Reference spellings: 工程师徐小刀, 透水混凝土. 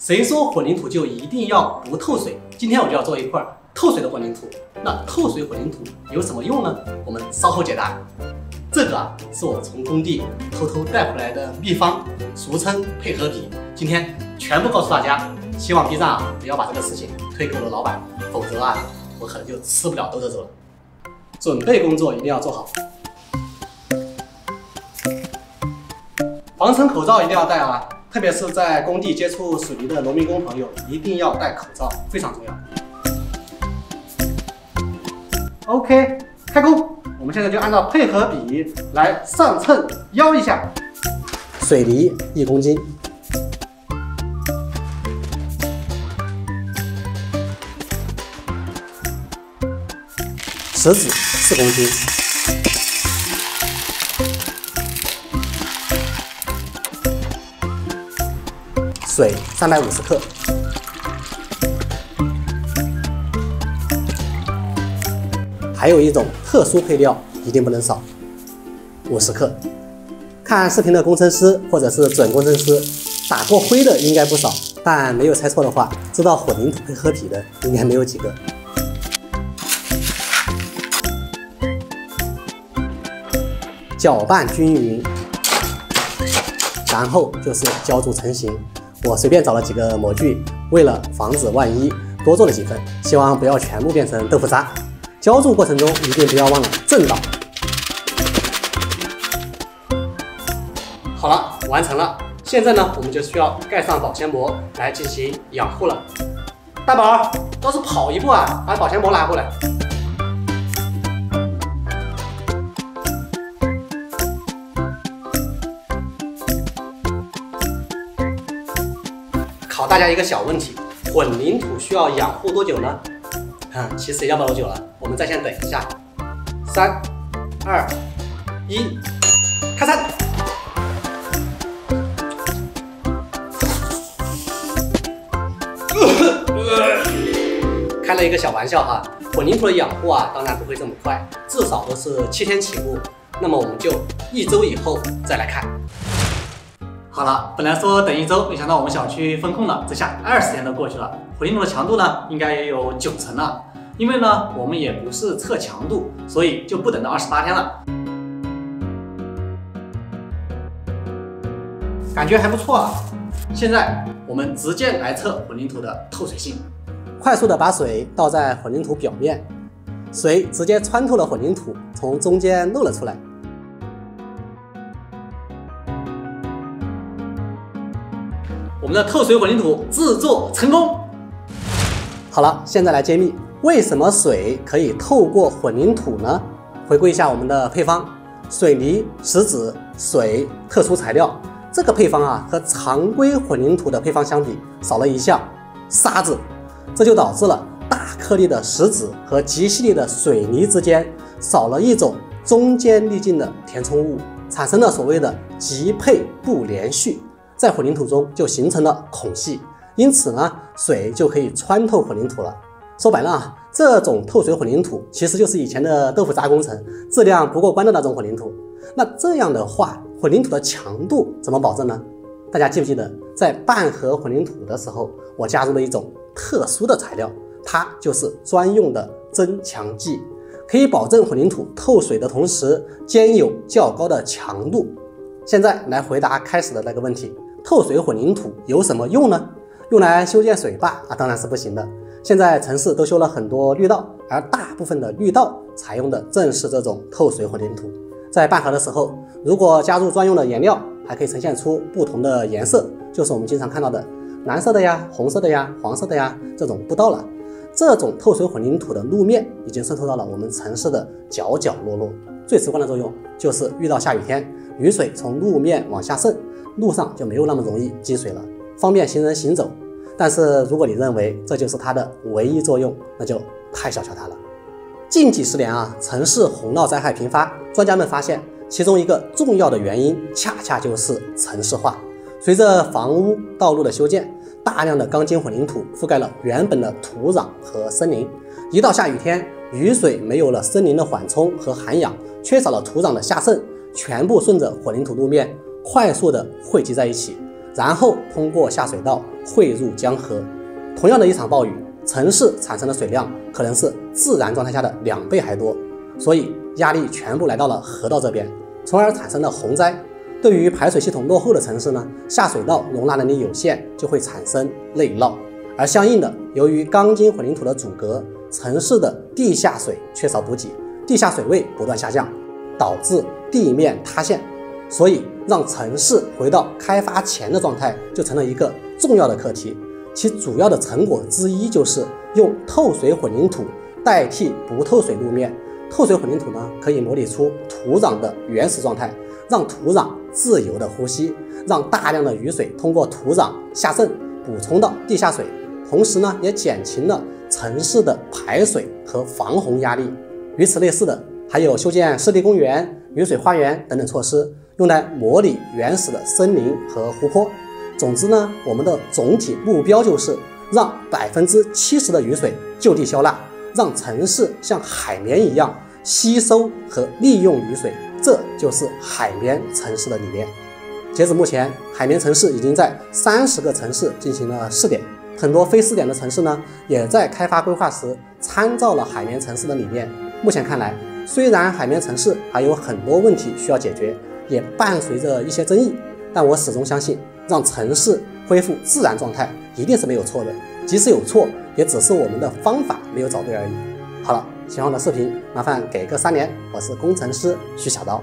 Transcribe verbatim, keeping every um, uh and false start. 谁说混凝土就一定要不透水？今天我就要做一块透水的混凝土。那透水混凝土有什么用呢？我们稍后解答。这个啊，是我从工地偷偷带回来的秘方，俗称配合体。今天全部告诉大家，希望 B 站啊不要把这个事情推给我的老板，否则啊我可能就吃不了兜着走了。准备工作一定要做好，防尘口罩一定要戴啊。 特别是在工地接触水泥的农民工朋友，一定要戴口罩，非常重要。OK， 开工！我们现在就按照配合比来上秤腰一下。水泥一公斤，石子四公斤。 水三百五十克，还有一种特殊配料一定不能少，五十克。看视频的工程师或者是准工程师打过灰的应该不少，但没有猜错的话，知道混凝土配合体的应该没有几个。搅拌均匀，然后就是浇筑成型。 我随便找了几个模具，为了防止万一，多做了几份，希望不要全部变成豆腐渣。浇筑过程中一定不要忘了震导。好了，完成了。现在呢，我们就需要盖上保鲜膜来进行养护了。大宝，倒是跑一步啊，把保鲜膜拿过来。 考大家一个小问题：混凝土需要养护多久呢？啊、嗯，其实也要不了多久了。我们在线等一下，三、二、一，咔嚓！开了一个小玩笑哈，混凝土的养护啊，当然不会这么快，至少都是七天起步。那么我们就一周以后再来看。 好了，本来说等一周，没想到我们小区封控了，这下二十天都过去了。混凝土的强度呢，应该也有九成了。因为呢，我们也不是测强度，所以就不等到二十八天了。感觉还不错啊。现在我们直接来测混凝土的透水性。快速的把水倒在混凝土表面，水直接穿透了混凝土，从中间漏了出来。 我们的透水混凝土制作成功。好了，现在来揭秘为什么水可以透过混凝土呢？回顾一下我们的配方：水泥、石子、水、特殊材料。这个配方啊，和常规混凝土的配方相比，少了一项沙子，这就导致了大颗粒的石子和极细粒的水泥之间少了一种中间粒径的填充物，产生了所谓的极配不连续。 在混凝土中就形成了孔隙，因此呢，水就可以穿透混凝土了。说白了啊，这种透水混凝土其实就是以前的豆腐渣工程，质量不过关的那种混凝土。那这样的话，混凝土的强度怎么保证呢？大家记不记得，在拌合混凝土的时候，我加入了一种特殊的材料，它就是专用的增强剂，可以保证混凝土透水的同时，兼有较高的强度。现在来回答开始的那个问题。 透水混凝土有什么用呢？用来修建水坝啊，当然是不行的。现在城市都修了很多绿道，而大部分的绿道采用的正是这种透水混凝土。在拌合的时候，如果加入专用的颜料，还可以呈现出不同的颜色，就是我们经常看到的蓝色的呀、红色的呀、黄色的呀，这种不到了。这种透水混凝土的路面已经渗透到了我们城市的角角落落。最直观的作用就是遇到下雨天，雨水从路面往下渗。 路上就没有那么容易积水了，方便行人行走。但是如果你认为这就是它的唯一作用，那就太小瞧它了。近几十年啊，城市洪涝灾害频发，专家们发现其中一个重要的原因，恰恰就是城市化。随着房屋、道路的修建，大量的钢筋混凝土覆盖了原本的土壤和森林。一到下雨天，雨水没有了森林的缓冲和涵养，缺少了土壤的下渗，全部顺着混凝土路面。 快速的汇集在一起，然后通过下水道汇入江河。同样的一场暴雨，城市产生的水量可能是自然状态下的两倍还多，所以压力全部来到了河道这边，从而产生了洪灾。对于排水系统落后的城市呢，下水道容纳能力有限，就会产生内涝。而相应的，由于钢筋混凝土的阻隔，城市的地下水缺少补给，地下水位不断下降，导致地面塌陷。所以，让城市回到开发前的状态就成了一个重要的课题。其主要的成果之一就是用透水混凝土代替不透水路面。透水混凝土呢，可以模拟出土壤的原始状态，让土壤自由的呼吸，让大量的雨水通过土壤下渗，补充到地下水，同时呢，也减轻了城市的排水和防洪压力。与此类似的，还有修建湿地公园、雨水花园等等措施，用来模拟原始的森林和湖泊。总之呢，我们的总体目标就是让 百分之七十 的雨水就地消纳，让城市像海绵一样吸收和利用雨水，这就是海绵城市的理念。截止目前，海绵城市已经在三十个城市进行了试点，很多非试点的城市呢，也在开发规划时参照了海绵城市的理念。目前看来，虽然海绵城市还有很多问题需要解决，也伴随着一些争议，但我始终相信，让城市恢复自然状态一定是没有错的，即使有错，也只是我们的方法没有找对而已。好了，喜欢我的视频，麻烦给个三连。我是工程师徐小刀。